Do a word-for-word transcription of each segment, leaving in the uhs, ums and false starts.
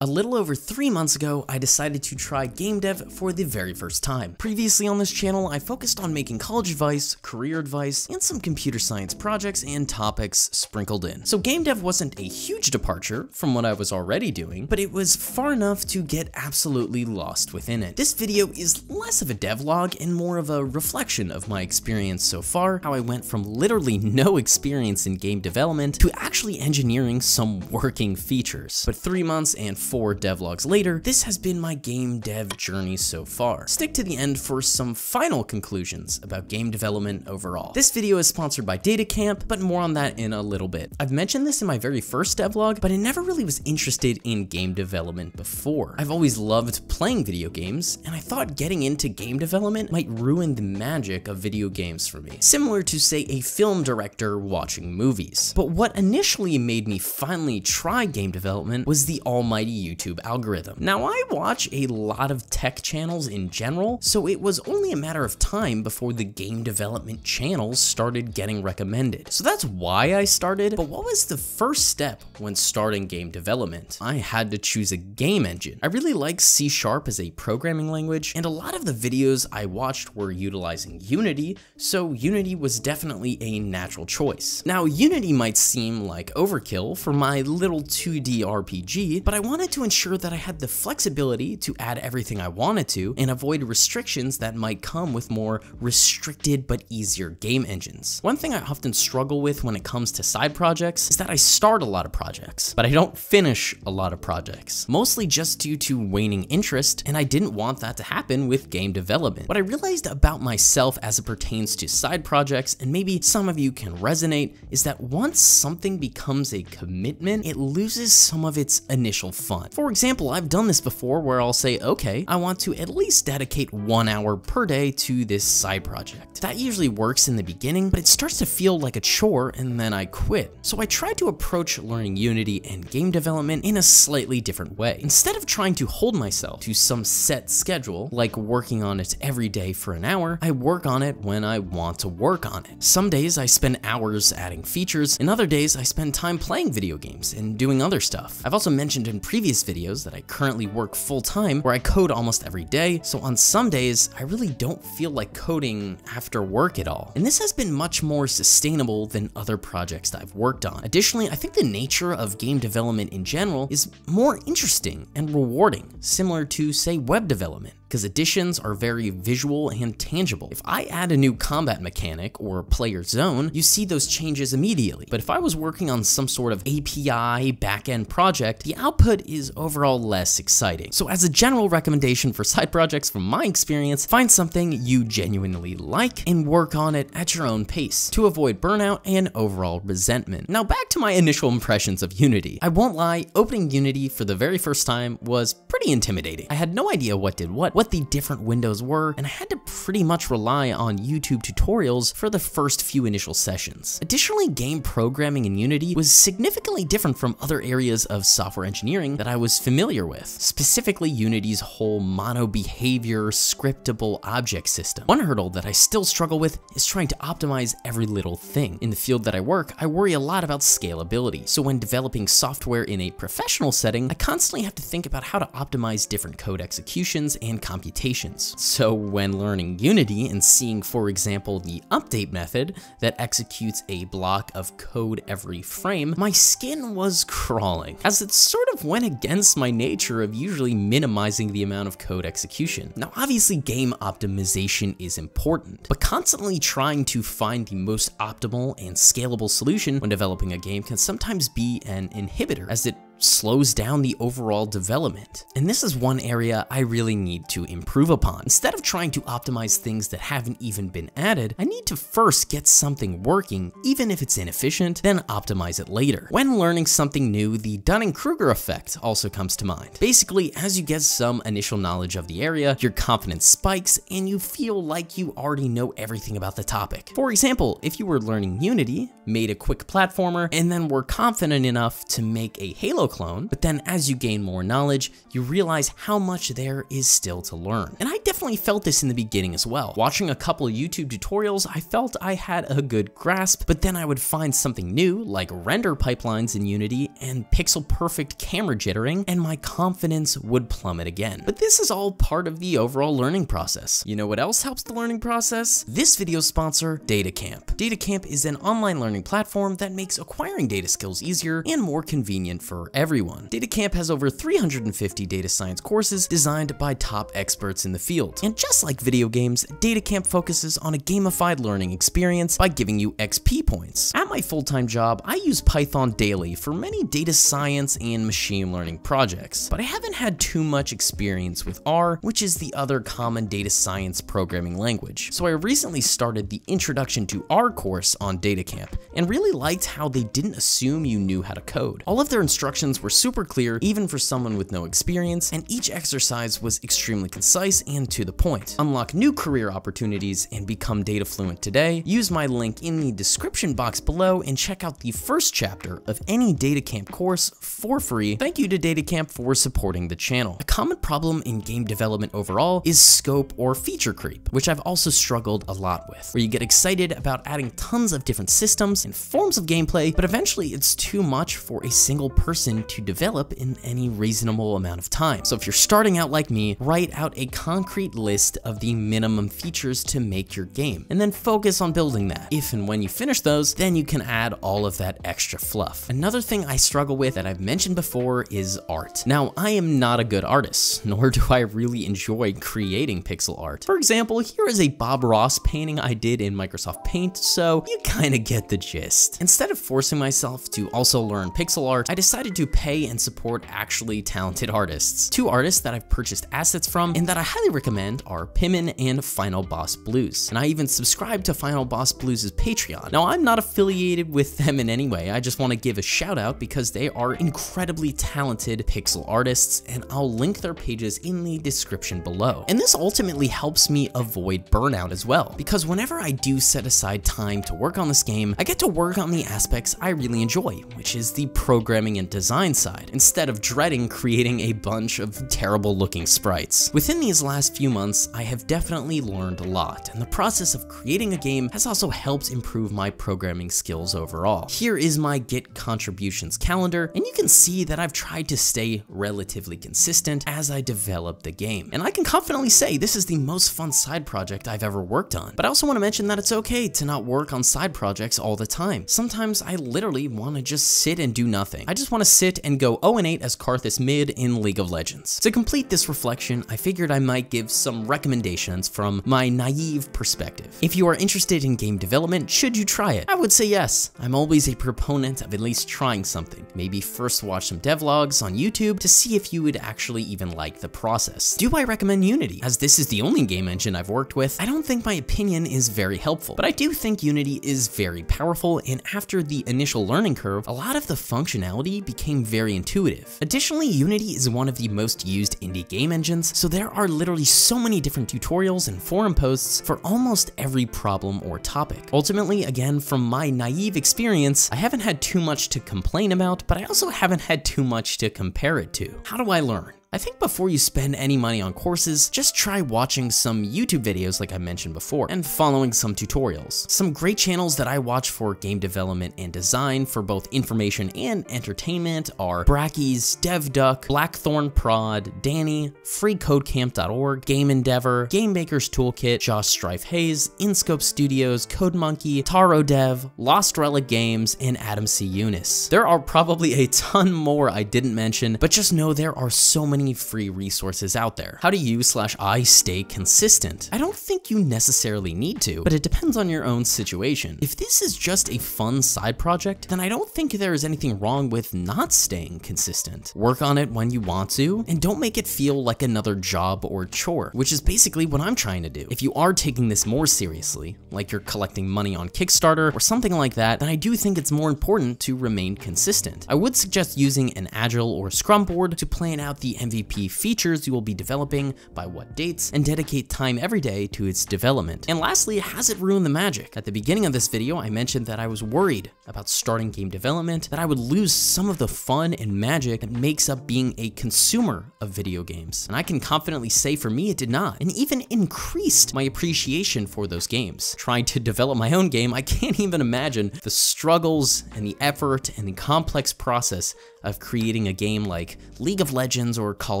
A little over three months ago, I decided to try game dev for the very first time. Previously on this channel, I focused on making college advice, career advice, and some computer science projects and topics sprinkled in. So game dev wasn't a huge departure from what I was already doing, but it was far enough to get absolutely lost within it. This video is less of a devlog and more of a reflection of my experience so far, how I went from literally no experience in game development to actually engineering some working features. But three months and four devlogs later, this has been my game dev journey so far. Stick to the end for some final conclusions about game development overall. This video is sponsored by DataCamp, but more on that in a little bit. I've mentioned this in my very first devlog, but I never really was interested in game development before. I've always loved playing video games, and I thought getting into game development might ruin the magic of video games for me, similar to, say, a film director watching movies. But what initially made me finally try game development was the almighty YouTube algorithm. Now, I watch a lot of tech channels in general, so it was only a matter of time before the game development channels started getting recommended. So that's why I started, but what was the first step when starting game development? I had to choose a game engine. I really like C sharp as a programming language, and a lot of the videos I watched were utilizing Unity, so Unity was definitely a natural choice. Now, Unity might seem like overkill for my little two D R P G, but I wanted to ensure that I had the flexibility to add everything I wanted to and avoid restrictions that might come with more restricted but easier game engines. One thing I often struggle with when it comes to side projects is that I start a lot of projects, but I don't finish a lot of projects, mostly just due to waning interest, and I didn't want that to happen with game development. What I realized about myself as it pertains to side projects, and maybe some of you can resonate, is that once something becomes a commitment, it loses some of its initial fun. For example, I've done this before where I'll say, okay, I want to at least dedicate one hour per day to this side project. That usually works in the beginning, but it starts to feel like a chore and then I quit. So I tried to approach learning Unity and game development in a slightly different way. Instead of trying to hold myself to some set schedule, like working on it every day for an hour, I work on it when I want to work on it. Some days I spend hours adding features, and other days I spend time playing video games and doing other stuff. I've also mentioned in previous previous videos that I currently work full-time where I code almost every day, so on some days I really don't feel like coding after work at all, and this has been much more sustainable than other projects that I've worked on. Additionally, I think the nature of game development in general is more interesting and rewarding, similar to, say, web development, because additions are very visual and tangible. If I add a new combat mechanic or player zone, you see those changes immediately. But if I was working on some sort of A P I backend project, the output is overall less exciting. So as a general recommendation for side projects from my experience, find something you genuinely like and work on it at your own pace to avoid burnout and overall resentment. Now back to my initial impressions of Unity. I won't lie, opening Unity for the very first time was pretty intimidating. I had no idea what did what. what the different windows were, and I had to pretty much rely on YouTube tutorials for the first few initial sessions. Additionally, game programming in Unity was significantly different from other areas of software engineering that I was familiar with, specifically Unity's whole mono-behavior scriptable object system. One hurdle that I still struggle with is trying to optimize every little thing. In the field that I work, I worry a lot about scalability, so when developing software in a professional setting, I constantly have to think about how to optimize different code executions and computations. So when learning Unity and seeing, for example, the update method that executes a block of code every frame, my skin was crawling, as it sort of went against my nature of usually minimizing the amount of code execution. Now, obviously, game optimization is important, but constantly trying to find the most optimal and scalable solution when developing a game can sometimes be an inhibitor, as it slows down the overall development. And this is one area I really need to improve upon. Instead of trying to optimize things that haven't even been added, I need to first get something working, even if it's inefficient, then optimize it later. When learning something new, the Dunning-Kruger effect also comes to mind. Basically, as you get some initial knowledge of the area, your confidence spikes and you feel like you already know everything about the topic. For example, if you were learning Unity, made a quick platformer, and then were confident enough to make a Halo clone, but then as you gain more knowledge, you realize how much there is still to learn. And I definitely felt this in the beginning as well. Watching a couple YouTube tutorials, I felt I had a good grasp, but then I would find something new, like render pipelines in Unity and pixel-perfect camera jittering, and my confidence would plummet again. But this is all part of the overall learning process. You know what else helps the learning process? This video's sponsor, DataCamp. DataCamp is an online learning platform that makes acquiring data skills easier and more convenient for everyone. DataCamp has over three hundred fifty data science courses designed by top experts in the field. And just like video games, DataCamp focuses on a gamified learning experience by giving you X P points. At my full-time job, I use Python daily for many data science and machine learning projects, but I haven't had too much experience with R, which is the other common data science programming language. So I recently started the Introduction to R course on DataCamp and really liked how they didn't assume you knew how to code. All of their instructions were super clear, even for someone with no experience, and each exercise was extremely concise and to the point. Unlock new career opportunities and become data fluent today. Use my link in the description box below and check out the first chapter of any DataCamp course for free. Thank you to DataCamp for supporting the channel. A common problem in game development overall is scope or feature creep, which I've also struggled a lot with, where you get excited about adding tons of different systems and forms of gameplay, but eventually it's too much for a single person to develop in any reasonable amount of time. So if you're starting out like me, write out a concrete list of the minimum features to make your game, and then focus on building that. If and when you finish those, then you can add all of that extra fluff. Another thing I struggle with that I've mentioned before is art. Now, I am not a good artist, nor do I really enjoy creating pixel art. For example, here is a Bob Ross painting I did in Microsoft Paint, so you kinda get the gist. Instead of forcing myself to also learn pixel art, I decided to pay and support actually talented artists. Two artists that I've purchased assets from and that I highly recommend are Pimen and Final Boss Blues, and I even subscribe to Final Boss Blues' Patreon. Now, I'm not affiliated with them in any way, I just wanna give a shout out because they are incredibly talented pixel artists, and I'll link their pages in the description below. And this ultimately helps me avoid burnout as well, because whenever I do set aside time to work on this game, I get to work on the aspects I really enjoy, which is the programming and design side, instead of dreading creating a bunch of terrible looking sprites. Within these last few months, I have definitely learned a lot, and the process of creating a game has also helped improve my programming skills overall. Here is my Git contributions calendar, and you can see that I've tried to stay relatively consistent as I develop the game. And I can confidently say this is the most fun side project I've ever worked on, but I also want to mention that it's okay to not work on side projects all the time. Sometimes I literally want to just sit and do nothing. I just want to sit and go oh and eight as Karthus mid in League of Legends. To complete this reflection, I figured I might give some recommendations from my naive perspective. If you are interested in game development, should you try it? I would say yes. I'm always a proponent of at least trying something. Maybe first watch some devlogs on YouTube to see if you would actually even like the process. Do I recommend Unity? As this is the only game engine I've worked with, I don't think my opinion is very helpful, but I do think Unity is very powerful, and after the initial learning curve, a lot of the functionality became very intuitive. Additionally, Unity is one of the most used indie game engines, so there are literally so many different tutorials and forum posts for almost every problem or topic. Ultimately, again, from my naive experience, I haven't had too much to complain about, but I also haven't had too much to compare it to. How do I learn? I think before you spend any money on courses, just try watching some YouTube videos like I mentioned before, and following some tutorials. Some great channels that I watch for game development and design for both information and entertainment are Brackeys, DevDuck, Blackthorn Prod, Danny, free code camp dot org, Game Endeavor, Game Maker's Toolkit, Josh Strife Hayes, InScope Studios, CodeMonkey, TaroDev, Lost Relic Games, and Adam C. Yunus. There are probably a ton more I didn't mention, but just know there are so many free resources out there. How do you slash I stay consistent? I don't think you necessarily need to, but it depends on your own situation. If this is just a fun side project, then I don't think there is anything wrong with not staying consistent. Work on it when you want to, and don't make it feel like another job or chore, which is basically what I'm trying to do. If you are taking this more seriously, like you're collecting money on Kickstarter or something like that, then I do think it's more important to remain consistent. I would suggest using an Agile or Scrum board to plan out the M V P M V P features you will be developing by what dates, and dedicate time every day to its development. And lastly, has it ruined the magic? At the beginning of this video, I mentioned that I was worried about starting game development, that I would lose some of the fun and magic that makes up being a consumer of video games. And I can confidently say for me, it did not, and even increased my appreciation for those games. Trying to develop my own game, I can't even imagine the struggles and the effort and the complex process of creating a game like League of Legends or Call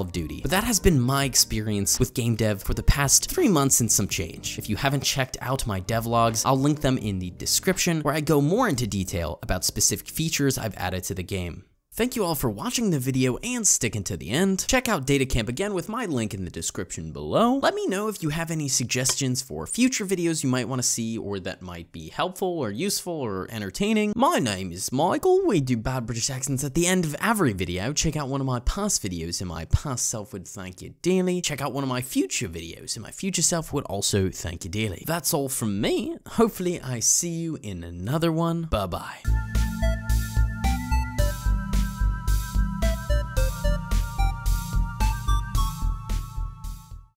of Duty. But that has been my experience with game dev for the past three months and some change. If you haven't checked out my devlogs, I'll link them in the description where I go more into detail about specific features I've added to the game. Thank you all for watching the video and sticking to the end. Check out DataCamp again with my link in the description below. Let me know if you have any suggestions for future videos you might want to see, or that might be helpful or useful or entertaining. My name is Michael. We do bad British accents at the end of every video. Check out one of my past videos and my past self would thank you dearly. Check out one of my future videos and my future self would also thank you dearly. That's all from me. Hopefully I see you in another one. Bye bye.